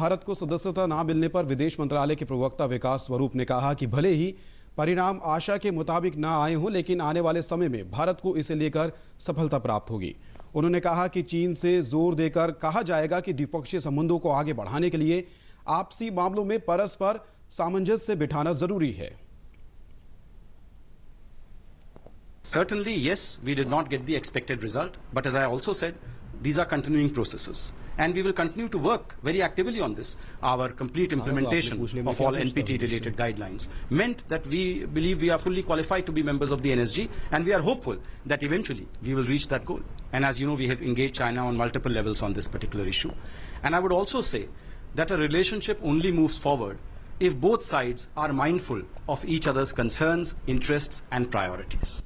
भारत को सदस्यता न मिलने पर विदेश मंत्रालय के प्रवक्ता विकास वरुप ने कहा कि भले ही परिणाम आशा के मुताबिक ना आए हों, लेकिन आने वाले समय में भारत को इसे लेकर सफलता प्राप्त होगी। उन्होंने कहा कि चीन से जोर देकर कहा जाएगा कि द्विपक्षीय संबंधों को आगे बढ़ाने के लिए आपसी मामलों में परस्पर सामंजस्य बिठाना जरूरी है। Certainly, yes, we did not get the expected result, but as I also said, these are continuing processes, and we will continue to work very actively on this. Our complete implementation of all NPT-related guidelines meant that we believe we are fully qualified to be members of the NSG, and we are hopeful that eventually we will reach that goal. And as you know, we have engaged China on multiple levels on this particular issue. And I would also say that a relationship only moves forward if both sides are mindful of each other's concerns, interests, and priorities.